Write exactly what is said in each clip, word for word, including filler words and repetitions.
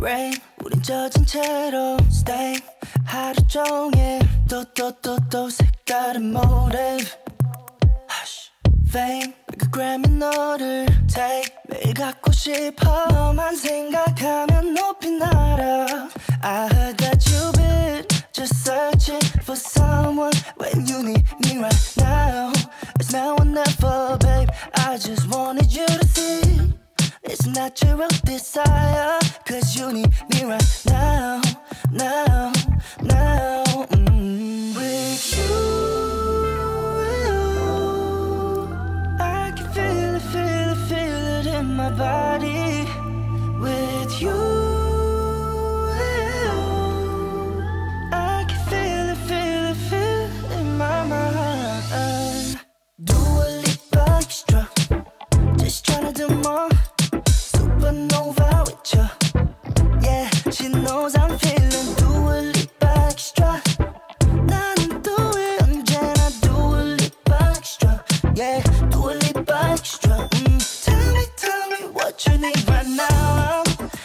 Rain, 우린 젖은 채로 stay. 하루 종일 또 또 또 또 색다른 motive. Hush, fame, like a Grammy 너를 take. 매일 갖고 싶어 너만 생각하면 높이 날아. I heard that you've been just searching for someone when you need me right now. It's now or never, babe. I just wanted you to see it's natural desire, cause you need me right now, now, now. Mm. With you, I can feel it, feel it, feel it in my body. With you, I can feel it, feel it, feel it in my mind. Do a little extra, just tryna do more. Supernova with you, yeah, she knows I'm feeling. Do a little extra, 나는 또 왜 언제나 do a little extra, yeah, do a little extra. Mm. Tell me, tell me what you need right now.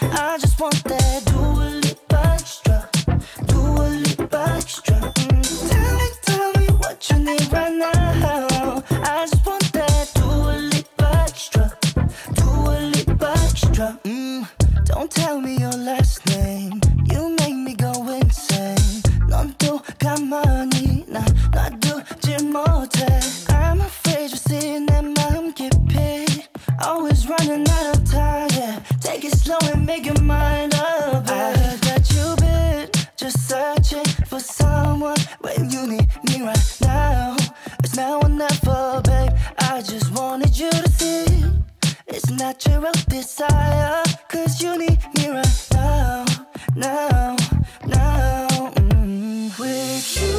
I just want that. Do a little extra, do a little extra. Mm. Tell me, tell me what you need right now. I just want that. Do a little extra, do a little. Mm, don't tell me your last name. You make me go insane. 넌 또 가만히 나 놔두질 못해. I'm afraid you see 내 마음 깊이. Always running out of time, yeah. Take it slow and make your mind up. I heard that you've been just searching for someone when you need me right now. It's now or never, babe. I just wanted you to see it's natural desire, cause you need me right now, now, now. Mm. With you,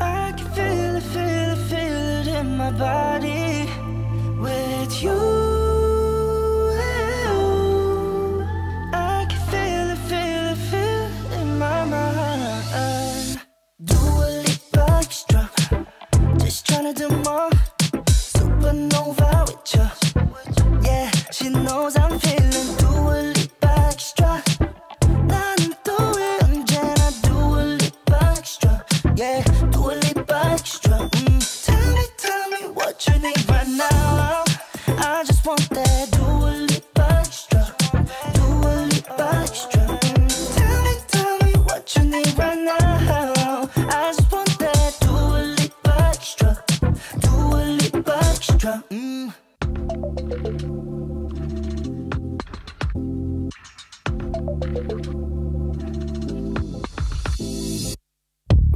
I can feel it, feel it, feel it in my body. With you, I can feel it, feel it, feel it in my mind. Do a little extra, just tryna do more. Supernova with you, yeah, she knows I'm feeling. Do a little extra, 나는 또 왜 언제나 do a little extra, yeah, do a little extra. Mm. Tell me, tell me what you need right now. I just want that. Do a little extra, do a little extra. Mm. Tell me, tell me what you need right now. I just want that. Do a little extra, do a little extra. Mm.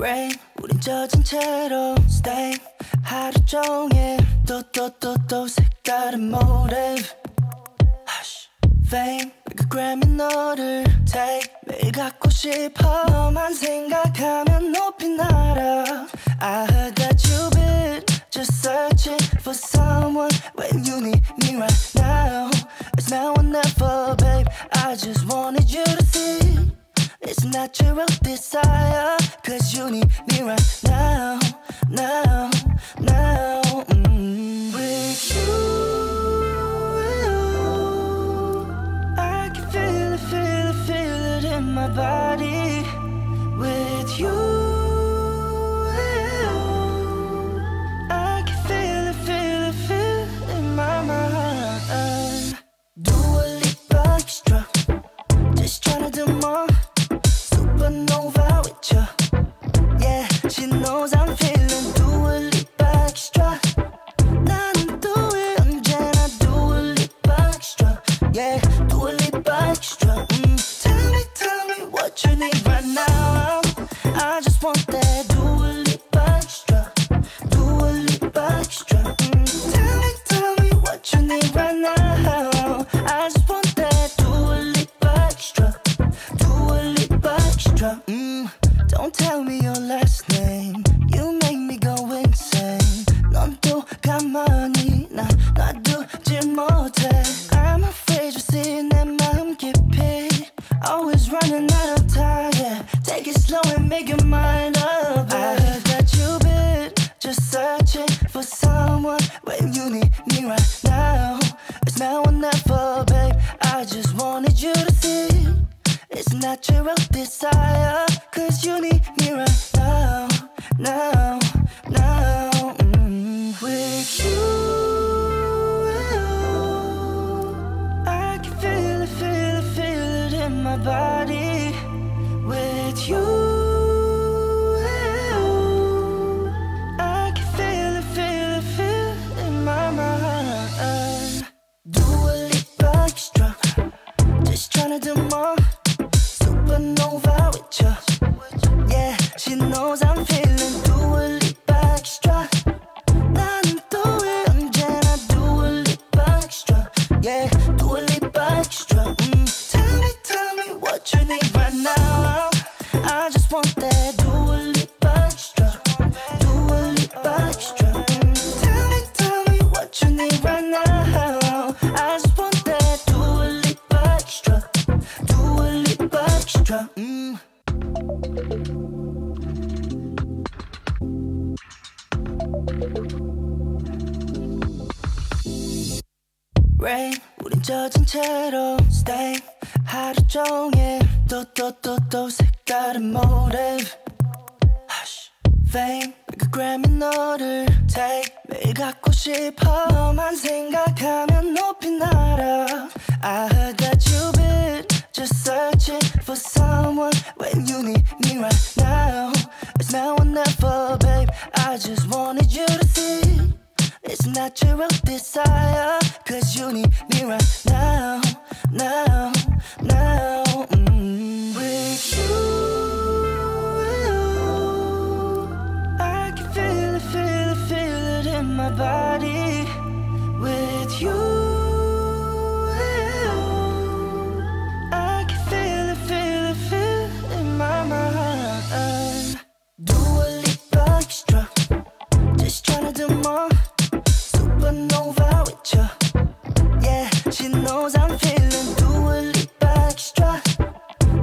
Rain, 우린 젖은 채로 stay. 하루 종일 또 또 또 또 색다른 motive. Hush, fame, like a Grammy 너를 take. 매일 갖고 싶어 너만 생각하면 높이 날아. I heard that you've been just searching for someone when you need me right now. It's now or never, babe. I just wanted you to see it's natural desire, cause you need me right now, now, now. Mm. With you, I can feel it, feel it, feel it in my body. With you, just tryna do more. Supernova with you, yeah, she knows I'm feeling. Do a little extra, 나는 또 왜 언제나 do a little extra, yeah, do a little extra. Mm. Tell me, tell me what you need right now. I just want that. Do a little extra, do a little extra. Mm. Tell me, tell me what you need right now. I just want extra, do a little extra. Mm, don't tell me your last name. 젖은 채로 stay 하루 종일 또 또 또 또 색다른 motive Hush fame 내가 Grammy 너를 take 매일 갖고 싶어 너만 생각하면 높이 날아 I heard that you've been just searching for someone when you need me right now It's now or never babe I just wanted you to see It's natural desire Cause you need me right now Now, now mm. With you I can feel it, feel it, feel it in my body With you I can feel it, feel it, feel it in my mind Dua Lipa extra Just tryna do more Supernova with you Yeah, she knows I'm feeling Dua Lipa extra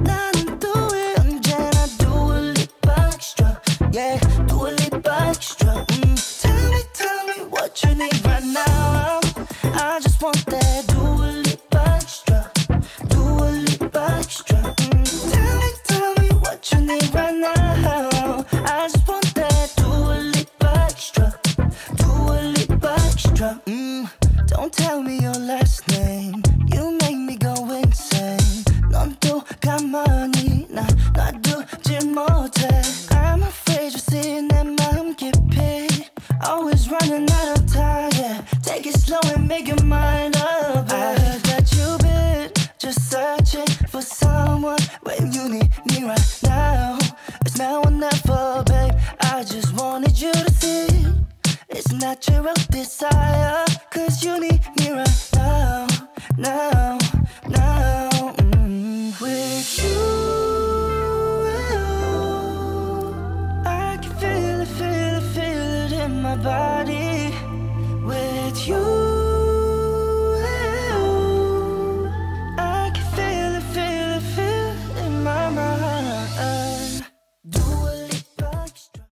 나는 또 왜 언제나 Dua Lipa extra Yeah, Dua Lipa extra mm. Tell me, tell me what you need right now I just want that Dua Lipa extra Dua Lipa extra mm. Tell me, tell me what you need right now I just want that Dua Lipa extra Mm, don't tell me your last name You make me go insane 넌 또 가만히 나 놔두질 못해 I'm afraid you see 내 마음 깊이 Always running out of time yeah. Take it slow and make your mind up yeah. I heard that you've been just searching for someone When you need me right now It's now or never babe I just wanted you to see It's natural desire Cause you need me right now Now, now mm. With you I can feel it, feel it, feel it in my body With you